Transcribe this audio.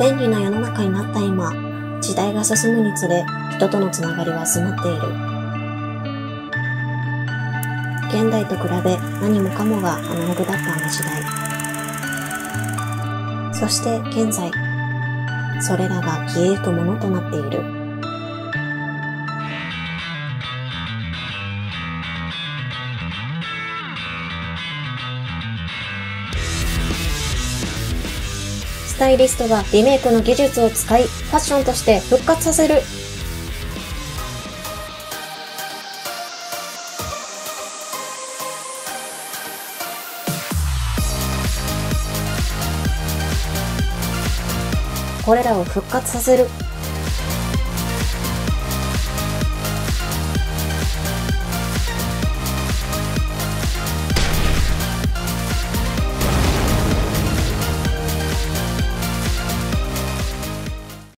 便利な世の中になった今、時代が進むにつれ、人とのつながりは薄まっている。現代と比べ何もかもがアナログだったあの時代。そして現在、それらが消えゆくものとなっている。スタイリストがリメイクの技術を使い、ファッションとして復活させる。これらを復活させる。